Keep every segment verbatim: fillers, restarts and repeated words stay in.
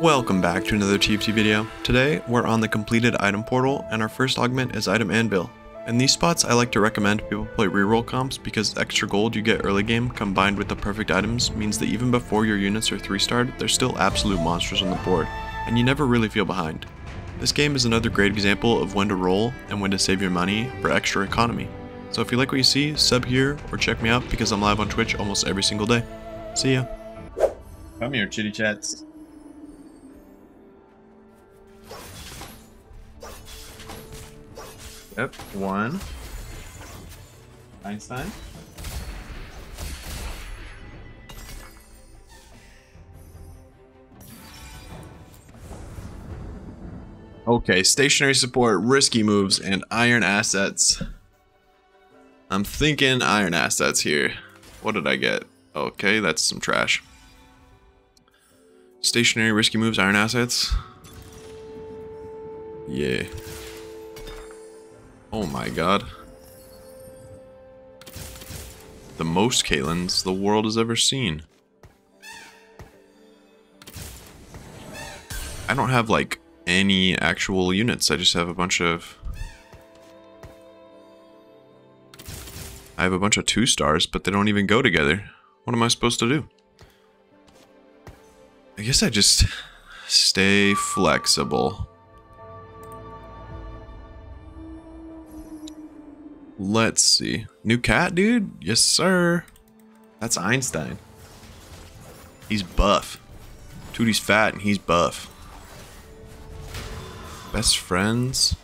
Welcome back to another T F T video. Today we're on the completed item portal and our first augment is item anvil. In these spots I like to recommend people play reroll comps because the extra gold you get early game combined with the perfect items means that even before your units are three starred they're still absolute monsters on the board and you never really feel behind. This game is another great example of when to roll and when to save your money for extra economy. So if you like what you see, sub here or check me out because I'm live on Twitch almost every single day. See ya. Come here, chitty chats. Yep, one. Einstein. Okay, stationary support, risky moves, and iron assets. I'm thinking iron assets here. What did I get? Okay, that's some trash. Stationary, risky moves, iron assets. Yeah. Oh my god. The most Caitlyn's the world has ever seen. I don't have like any actual units, I just have a bunch of... I have a bunch of two stars, but they don't even go together. What am I supposed to do? I guess I just stay flexible. Let's see. New cat, dude? Yes, sir. That's Einstein. He's buff. Dude, he's fat and he's buff. Best friends.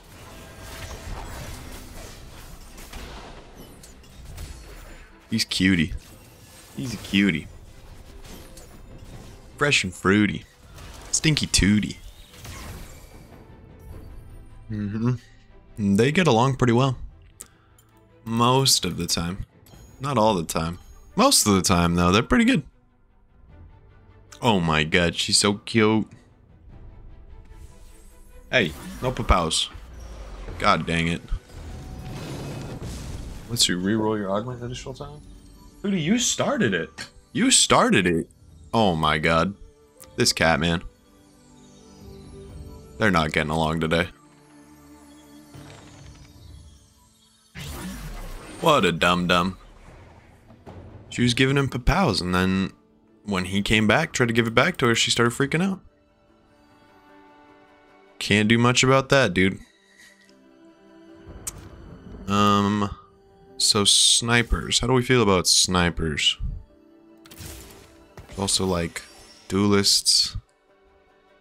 He's cutie. He's a cutie. Fresh and fruity. Stinky tootie. Mm-hmm. They get along pretty well. Most of the time. Not all the time. Most of the time, though. They're pretty good. Oh my god, she's so cute. Hey, no papows. God dang it. Let's see, reroll your augment additional time. Dude, you started it. You started it. Oh my god. This cat, man. They're not getting along today. What a dum-dum. She was giving him papows, and then when he came back, tried to give it back to her, she started freaking out. Can't do much about that, dude. Um, so snipers. How do we feel about snipers? Also, like, duelists.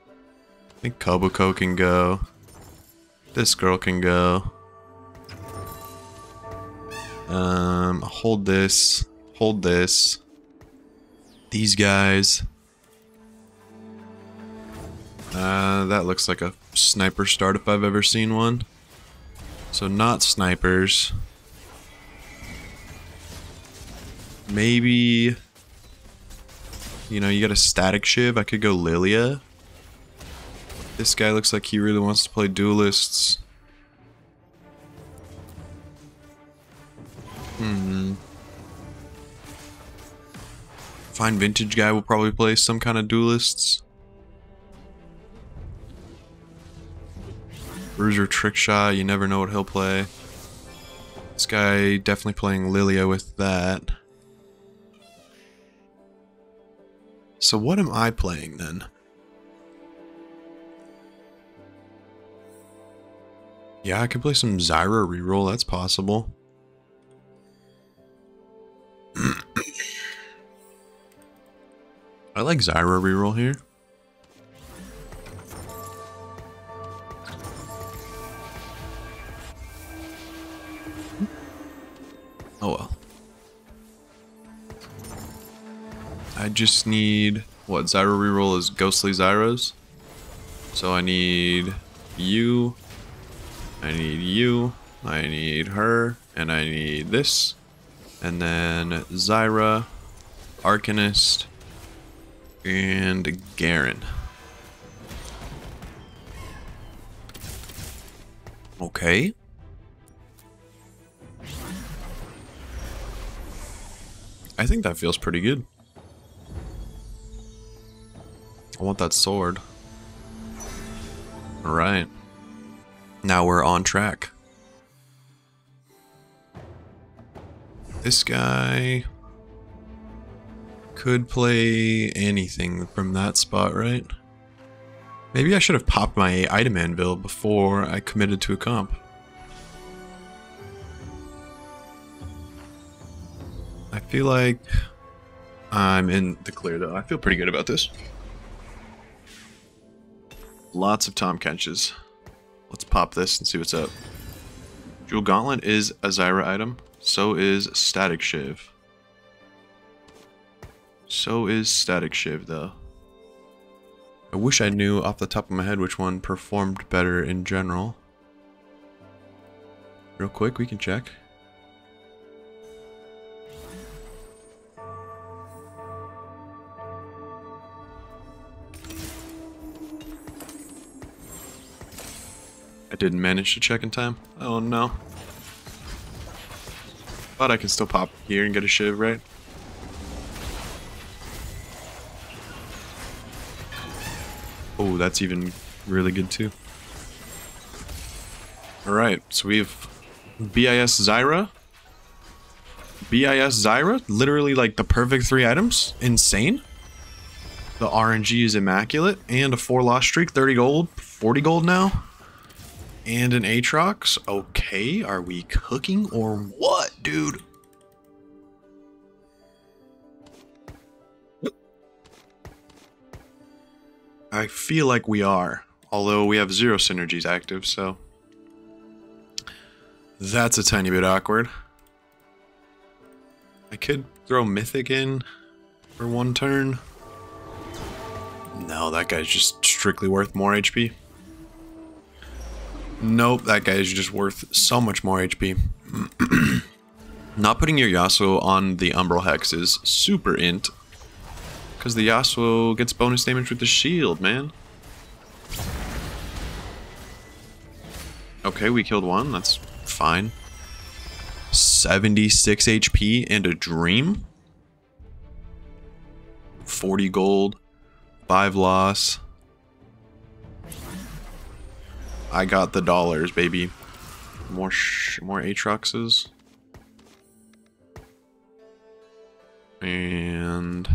I think Kobuko can go. This girl can go. Um, hold this. Hold this. These guys. Uh, that looks like a sniper start if I've ever seen one. So not snipers. Maybe... You know, you got a Static Shiv. I could go Lilia. This guy looks like he really wants to play duelists. Hmm. Fine vintage guy will probably play some kind of duelists. Bruiser trick shot, you never know what he'll play. This guy definitely playing Lilia with that. So what am I playing then? Yeah, I could play some Zyra reroll, that's possible. I like Zyra reroll here. Oh well. I just need, what, Zyra reroll is Ghostly Zyras. So I need you, I need you, I need her, and I need this. And then Zyra, Arcanist, and Garen. Okay. I think that feels pretty good. I want that sword. All right. Now we're on track. This guy could play anything from that spot, right? Maybe I should have popped my item anvil before I committed to a comp. I feel like I'm in the clear, though. I feel pretty good about this. Lots of Tom Kenches. Let's pop this and see what's up. Jewel Gauntlet is a Zyra item. So is Static Shiv. So is Static Shiv, though. I wish I knew off the top of my head which one performed better in general. Real quick, we can check. I didn't manage to check in time. Oh no. But I can still pop here and get a shiv, right? Oh, that's even really good too. Alright, so we have B I S Zyra. B I S Zyra, literally like the perfect three items. Insane. The R N G is immaculate. And a four loss streak, thirty gold, forty gold now. And an Aatrox. Okay, are we cooking or what, dude? I feel like we are, although we have zero synergies active, so that's a tiny bit awkward. I could throw Mythic in for one turn. No, that guy's just strictly worth more H P. Nope, that guy is just worth so much more H P. Not putting your Yasuo on the Umbral Hex is super int. Because the Yasuo gets bonus damage with the shield, man. Okay, we killed one. That's fine. seventy-six H P and a dream. forty gold. five loss. I got the dollars, baby. More sh more Aatroxes. And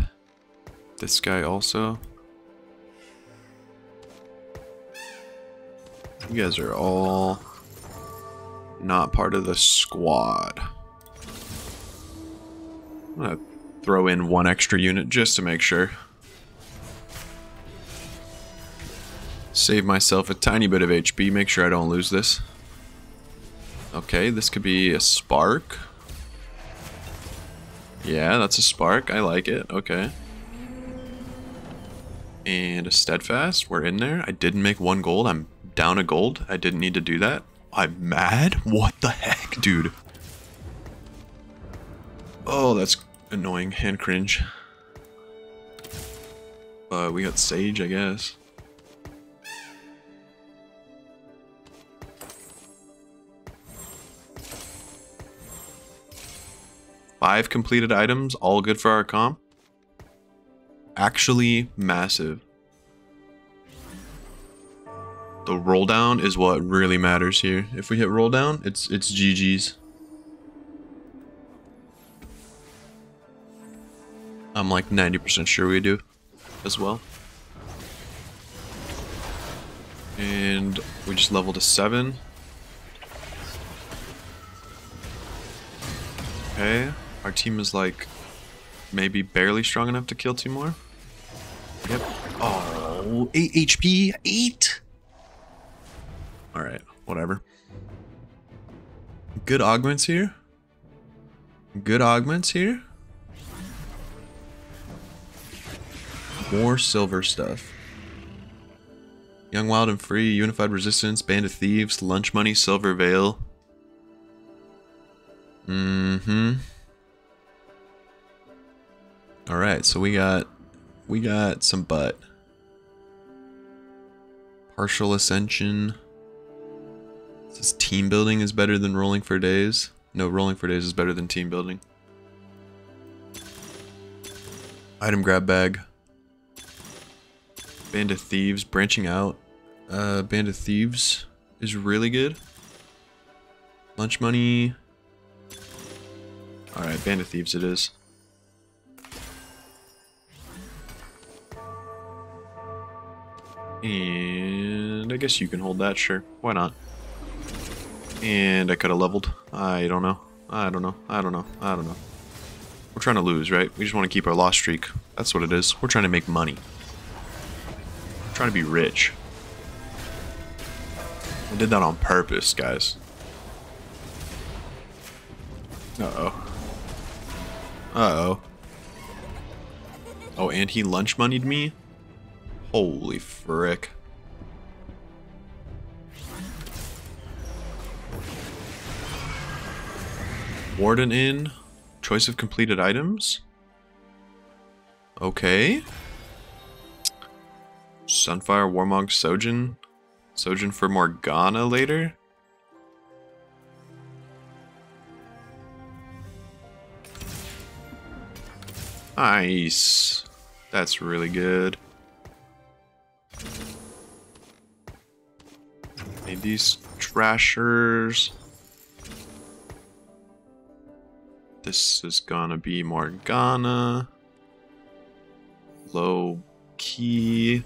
this guy also. You guys are all not part of the squad. I'm gonna throw in one extra unit just to make sure. Save myself a tiny bit of H P, make sure I don't lose this. Okay, this could be a spark. Yeah, that's a spark, I like it, okay. And a steadfast, we're in there. I didn't make one gold, I'm down a gold. I didn't need to do that. I'm mad? What the heck, dude? Oh, that's annoying and cringe. But uh, we got Sage, I guess. Five completed items, all good for our comp. Actually massive. The roll down is what really matters here. If we hit roll down, it's it's G G's. I'm like ninety percent sure we do as well. And we just leveled a seven. Okay. Our team is like maybe barely strong enough to kill two more. Yep. Oh, eight H P, eight. All right, whatever. Good augments here. Good augments here. More silver stuff. Young, wild, and free. Unified resistance. Band of Thieves. Lunch money. Silver Veil. Mm-hmm. All right, so we got we got some butt. Partial ascension. It says team building is better than rolling for days. No, rolling for days is better than team building. Item grab bag. Band of Thieves branching out. Uh, Band of Thieves is really good. Lunch Money. Alright, Band of Thieves it is. And I guess you can hold that, sure. Why not? And I could have leveled. I don't know. I don't know. I don't know. I don't know. We're trying to lose, right? We just want to keep our loss streak. That's what it is. We're trying to make money. We're trying to be rich. I did that on purpose, guys. Uh-oh. Uh-oh. Oh, and he lunch moneyed me? Holy frick. Warden in. Choice of completed items. Okay. Sunfire, Warmog's, Sojin. Sojin for Morgana later. Nice. That's really good. Need these trashers. This is gonna be Morgana. Low key.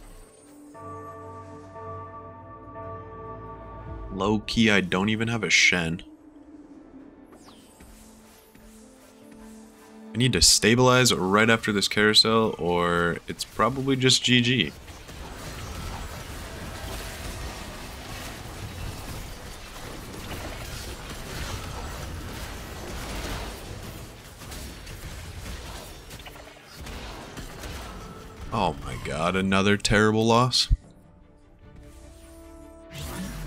Low key, I don't even have a Shen. I need to stabilize right after this carousel, or it's probably just G G. Oh my god, another terrible loss.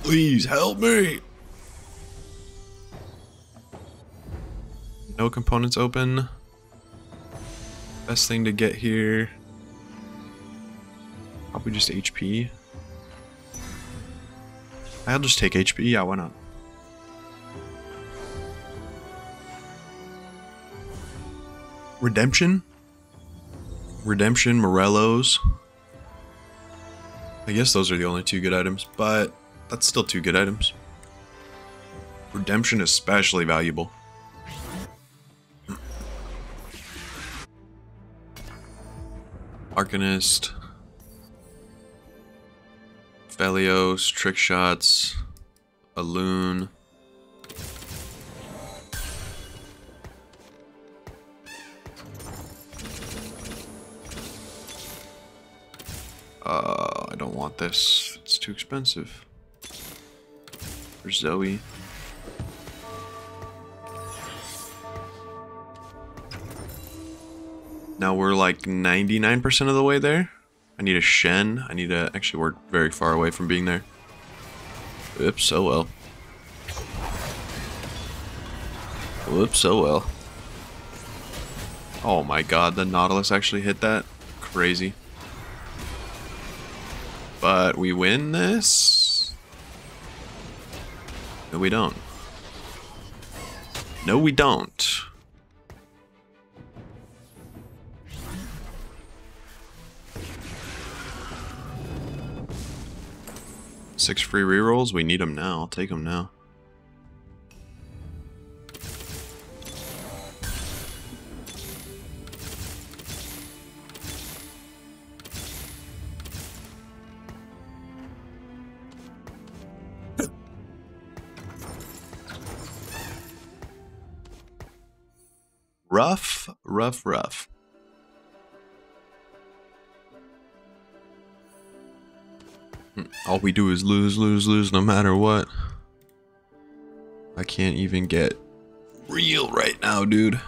Please help me! No components open. Best thing to get here. Probably just H P. I'll just take H P, yeah, why not? Redemption? Redemption, Morellos. I guess those are the only two good items, but that's still two good items. Redemption is especially valuable. Arcanist. Felios, Trick Shots, Alune. Uh, I don't want this. It's too expensive. For Zoe. Now we're like ninety-nine percent of the way there. I need a Shen. I need to actually work very far away from being there. Oops, so well. Oops, so well. Oh my god, the Nautilus actually hit that. Crazy. But we win this? No, we don't. No, we don't. Six free rerolls? We need them now. I'll take them now. Rough, rough, rough. All we do is lose, lose, lose, no matter what. I can't even get real right now, dude.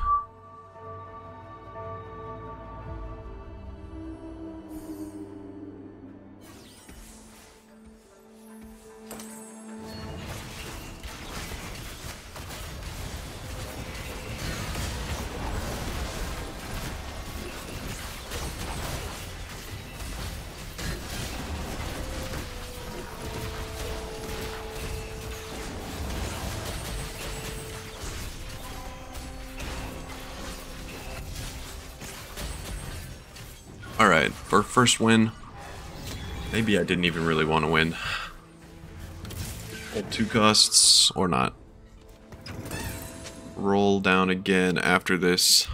Alright, for first win, Maybe I didn't even really want to win. Hold two costs, or not. Roll down again after this.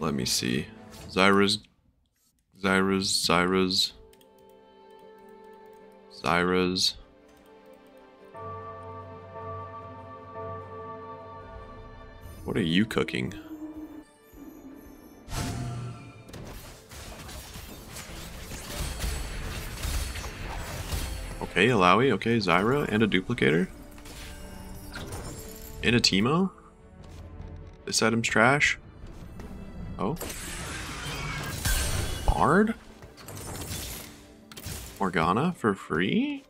Let me see. Zyra's... Zyra's... Zyra's... Zyra's... What are you cooking? Okay, Allowie, okay, Zyra, and a duplicator. And a Teemo? This item's trash. Oh. Bard? Morgana for free?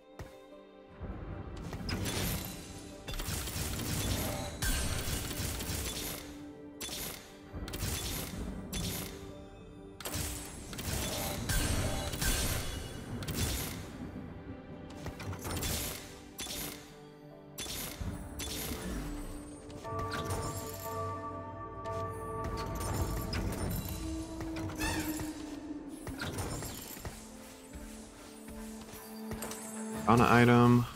On an item.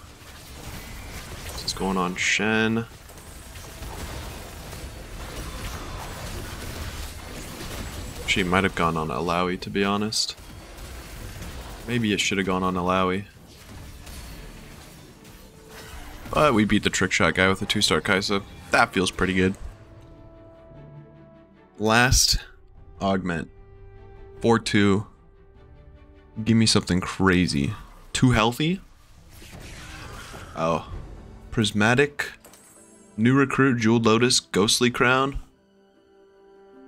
This is going on Shen. She might have gone on Allowie, to be honest. Maybe it should have gone on Allowie. But we beat the trick shot guy with a two-star Kai'Sa. That feels pretty good. Last augment. four two. Give me something crazy. Too healthy? Oh. Prismatic, new recruit, Jewel Lotus, Ghostly Crown,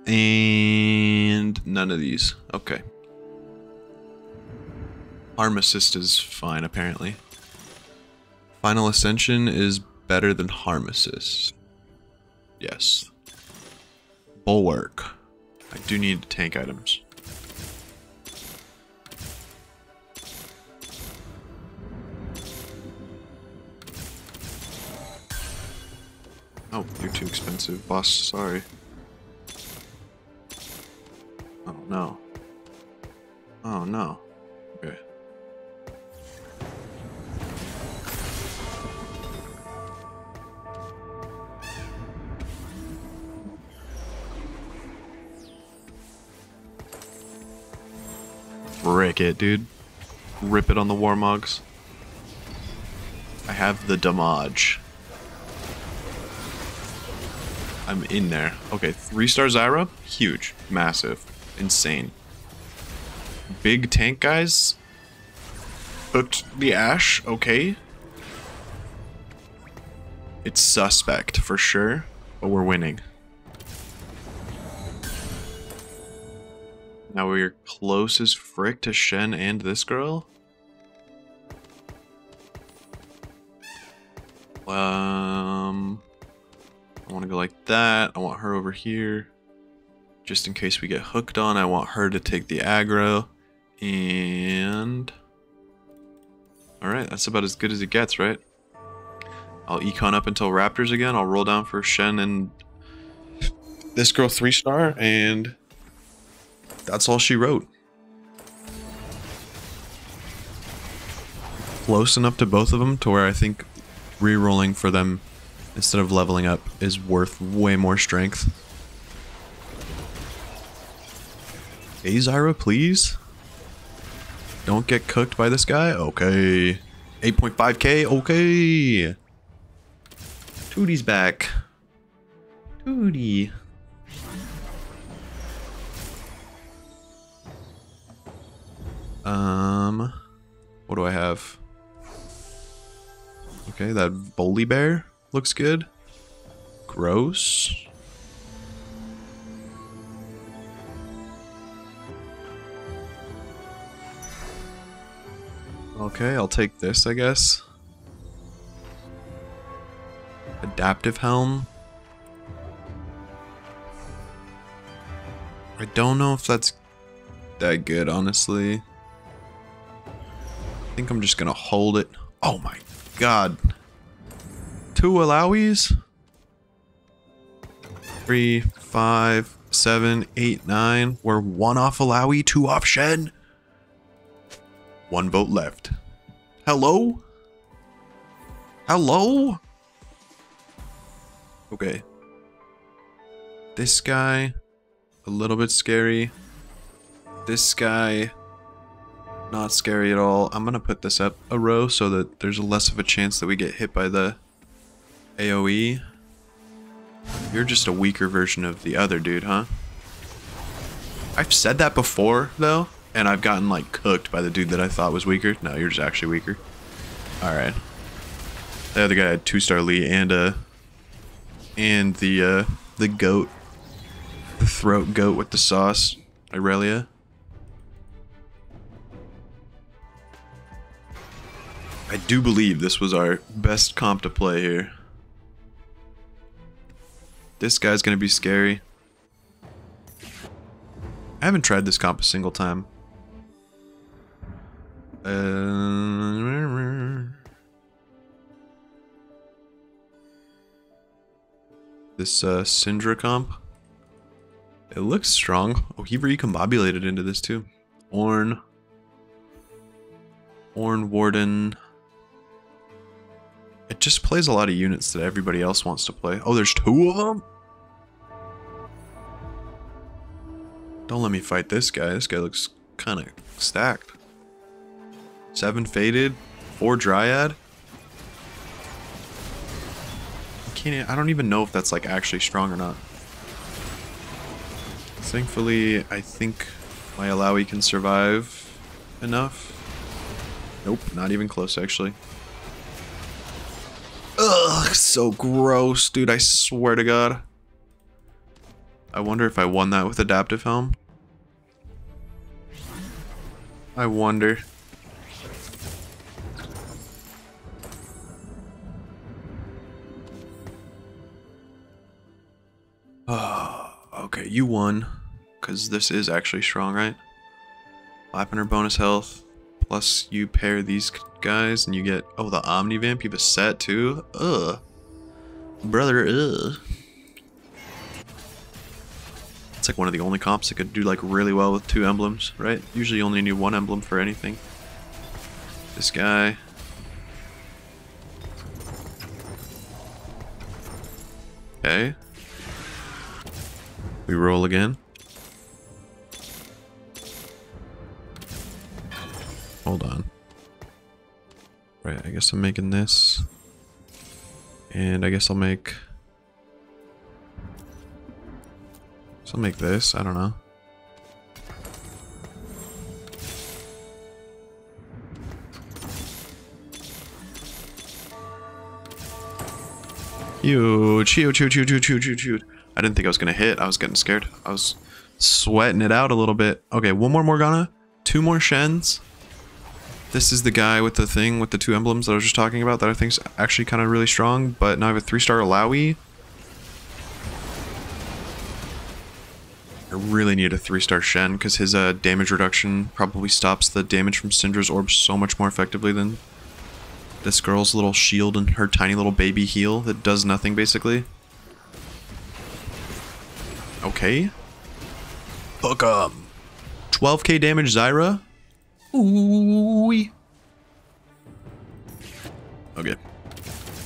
and none of these. Okay. Harm Assist is fine, apparently. Final Ascension is better than Harm Assist. Yes. Bulwark. I do need tank items. Oh, you're too expensive, boss. Sorry. Oh, no. Oh, no. Okay. Brick it, dude. Rip it on the Warmog's. I have the damage. I'm in there. Okay, three-star Zyra, huge, massive, insane. Big tank guys. Hooked the Ashe, okay. It's suspect for sure, but we're winning. Now we're close as frick to Shen and this girl. Um... I want to go like that. I want her over here. Just in case we get hooked on, I want her to take the aggro. And... Alright, that's about as good as it gets, right? I'll econ up until Raptors again. I'll roll down for Shen and... this girl three star, and... that's all she wrote. Close enough to both of them to where I think re-rolling for them instead of leveling up is worth way more strength. Hey Zyra, please. Don't get cooked by this guy. Okay. eight point five K. Okay. Tootie's back. Tootie. Um, what do I have? Okay, that Voli Bear. Looks good. Gross. Okay, I'll take this, I guess. Adaptive Helm. I don't know if that's that good, honestly. I think I'm just gonna hold it. Oh my god. Two Allowies. Three, five, seven, eight, nine. We're one off Allowie, two off Shen. One vote left. Hello? Hello? Okay. This guy, a little bit scary. This guy, not scary at all. I'm gonna put this up a row so that there's less of a chance that we get hit by the A O E. You're just a weaker version of the other dude, huh? I've said that before, though, and I've gotten, like, cooked by the dude that I thought was weaker. No, you're just actually weaker. Alright. The other guy had two-star Lee and, uh, and the, uh, the goat. The throat goat with the sauce. Irelia. I do believe this was our best comp to play here. This guy's gonna be scary. I haven't tried this comp a single time. Uh, this uh, Syndra comp. It looks strong. Oh, he recombobulated into this too. Orn. Orn Warden. It just plays a lot of units that everybody else wants to play. Oh, there's two of them? Don't let me fight this guy. This guy looks kind of stacked. Seven Faded, four Dryad. I can't. I don't even know if that's like actually strong or not. Thankfully, I think my Allowie can survive enough. Nope, not even close actually. Ugh, so gross, dude. I swear to God. I wonder if I won that with Adaptive Helm. I wonder. Oh, okay, you won. Because this is actually strong, right? five hundred bonus health. Plus you pair these guys and you get... Oh, the Omnivamp. You have a set too? Ugh. Brother, ugh. It's like one of the only comps that could do like really well with two emblems, right? Usually you only need one emblem for anything. This guy. Okay. We roll again. Hold on. Right, I guess I'm making this. And I guess I'll make... So I'll make this, I don't know. Huge, huge, huge, huge, huge, huge, huge. I didn't think I was gonna hit, I was getting scared. I was sweating it out a little bit. Okay, one more Morgana, two more Shens. This is the guy with the thing with the two emblems that I was just talking about that I think's actually kind of really strong, but now I have a three-star Allowie. I really need a three-star Shen because his uh, damage reduction probably stops the damage from Syndra's orb so much more effectively than this girl's little shield and her tiny little baby heal that does nothing, basically. Okay. Hook 'em! twelve K damage Zyra. Ooh. Okay.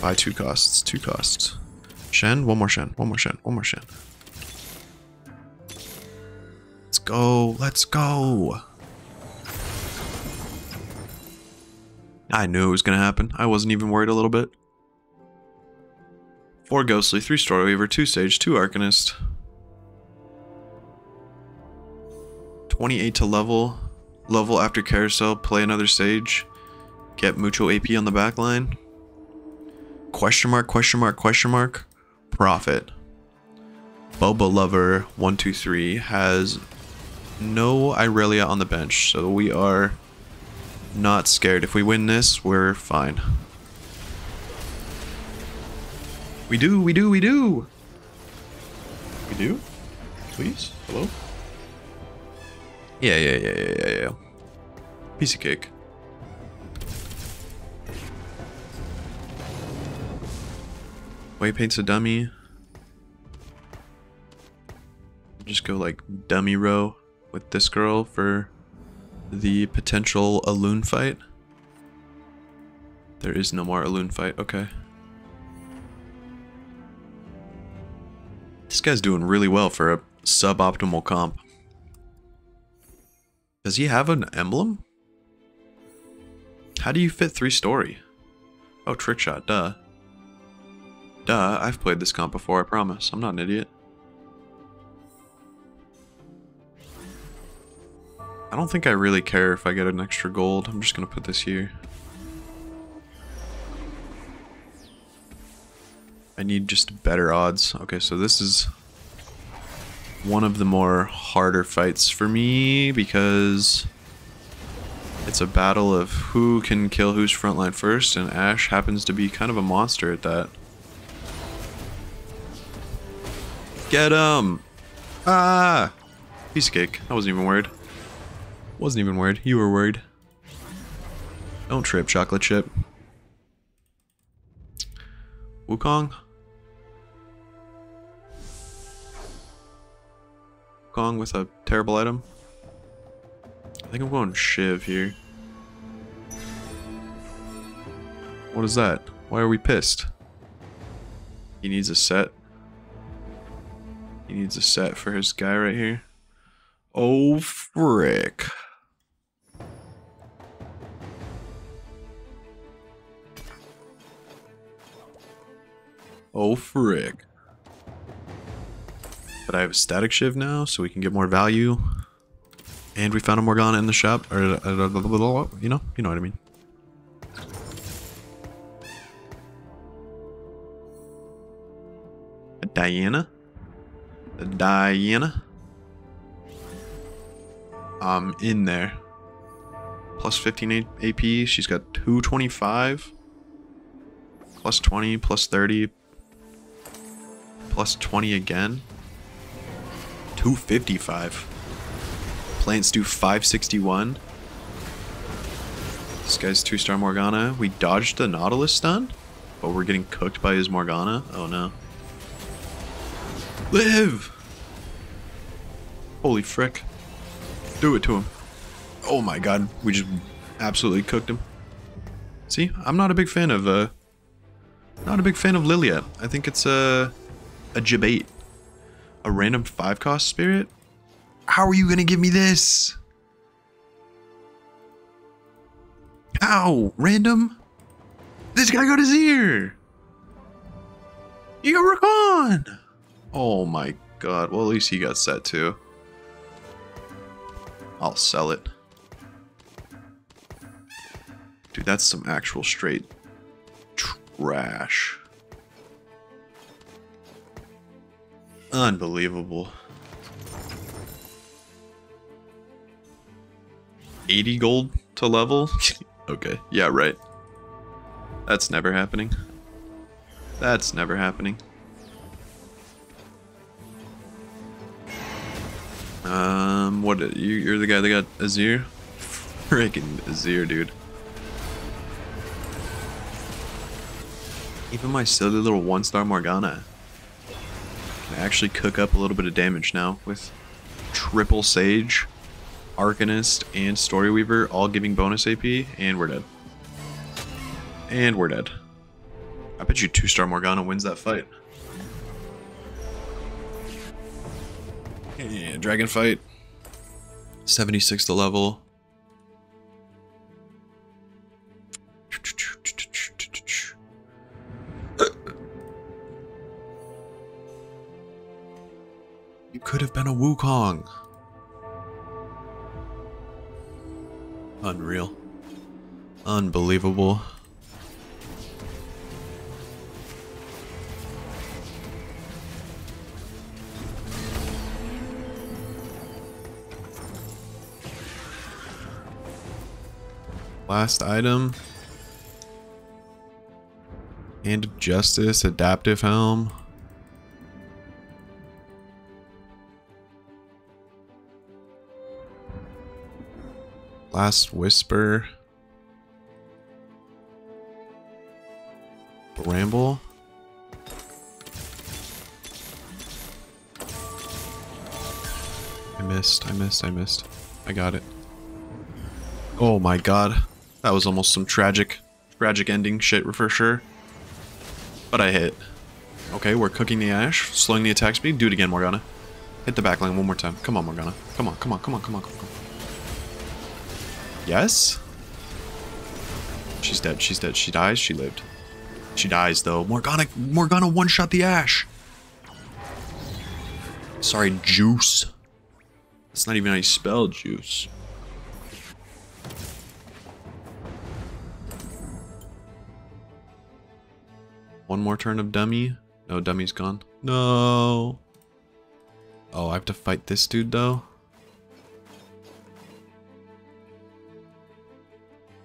Buy two costs, two costs. Shen, one more Shen, one more Shen, one more Shen. Go, let's go. I knew it was gonna happen. I wasn't even worried a little bit. Four Ghostly, three Storyweaver, two Sage, two Arcanist. twenty-eight to level. Level after carousel, play another Sage. Get mutual A P on the back line. Question mark, question mark, question mark. Profit. Boba Lover one two three has no Irelia on the bench, so we are not scared. If we win this, we're fine. We do, we do, we do! We do? Please? Hello? Yeah, yeah, yeah, yeah, yeah, yeah. Piece of cake. White paint's a dummy. Just go like dummy row with this girl for the potential Alune fight. There is no more Alune fight, okay. This guy's doing really well for a suboptimal comp. Does he have an emblem? How do you fit three story? Oh, trick shot, duh. Duh, I've played this comp before, I promise. I'm not an idiot. I don't think I really care if I get an extra gold. I'm just gonna put this here. I need just better odds. Okay, so this is one of the more harder fights for me because it's a battle of who can kill who's frontline first, and Ashe happens to be kind of a monster at that. Get him! Ah! Piece of cake. I wasn't even worried. Wasn't even worried. You were worried. Don't trip, chocolate chip. Wukong? Wukong with a terrible item? I think I'm going Shiv here. What is that? Why are we pissed? He needs a set. He needs a set for his guy right here. Oh, frick. Oh, frick. But I have a Static Shiv now, so we can get more value. And we found a Morgana in the shop. Or, you know, you know what I mean. A Diana? A Diana? I'm in there. Plus fifteen A P. She's got two twenty-five. Plus twenty. Plus thirty. Plus twenty again. two fifty-five. Plants do five sixty-one. This guy's two star Morgana. We dodged the Nautilus stun, but we're getting cooked by his Morgana. Oh no. Live! Holy frick. Do it to him. Oh my god, we just absolutely cooked him. See, I'm not a big fan of, uh, not a big fan of Lilia. I think it's a, a jibate. A random five cost spirit? How are you gonna give me this? Ow, random? This guy got his ear! You got Rakan! Oh my god, well at least he got set too. I'll sell it. Dude, that's some actual straight trash. Unbelievable. eighty gold to level? Okay, yeah, right. That's never happening. That's never happening. Um, what, you, you're the guy that got Azir? Freaking Azir, dude. Even my silly little one star Morgana can actually cook up a little bit of damage now with triple Sage, Arcanist, and Storyweaver all giving bonus A P, and we're dead. And we're dead. I bet you two star Morgana wins that fight. Yeah, dragon fight. seventy-six to level. You could have been a Wukong. Unreal. Unbelievable. Last item. Hand of Justice, Adaptive Helm. Last Whisper. Bramble. I missed, I missed, I missed. I got it. Oh my god. That was almost some tragic, tragic ending shit for sure. But I hit. Okay, we're cooking the Ashe, slowing the attack speed. Do it again, Morgana. Hit the backline one more time. Come on, Morgana. Come on, come on, come on, come on, come on. Yes? She's dead, she's dead. She dies, she lived. She dies, though. Morgana, Morgana one-shot the Ashe. Sorry, juice. It's not even how you spell juice. One more turn of dummy. No, dummy's gone. No. Oh, I have to fight this dude, though?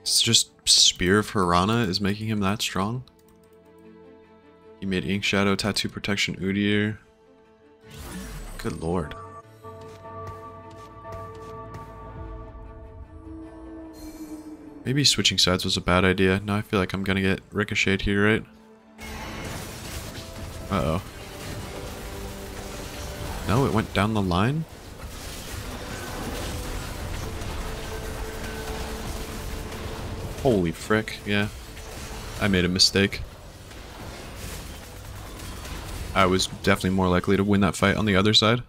It's just Spear of Hirana is making him that strong. He made Ink Shadow, Tattoo Protection, Udyr. Good lord. Maybe switching sides was a bad idea. Now I feel like I'm gonna get ricocheted here, right? Uh-oh. No, it went down the line? Holy frick, yeah. I made a mistake. I was definitely more likely to win that fight on the other side.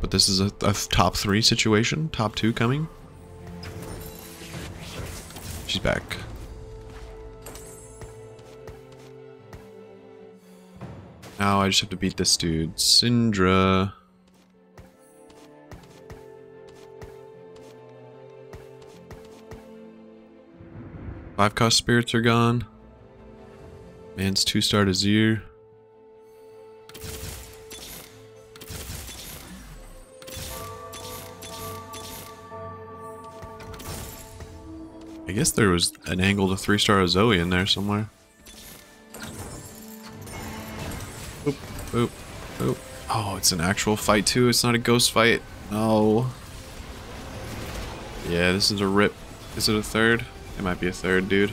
But this is a, a top three situation. Top two coming. She's back. Now I just have to beat this dude. Syndra. Five cost spirits are gone. Man's two star Azir. I guess there was an angle to three star Zoe in there somewhere. Oop, oop, oop. Oh, it's an actual fight too. It's not a ghost fight. No. Yeah, this is a rip. Is it a third? It might be a third, dude.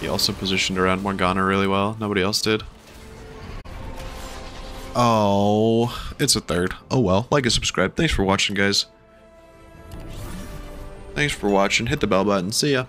He also positioned around Morgana really well. Nobody else did. Oh, it's a third. Oh well. Like and subscribe. Thanks for watching, guys. Thanks for watching. Hit the bell button. See ya.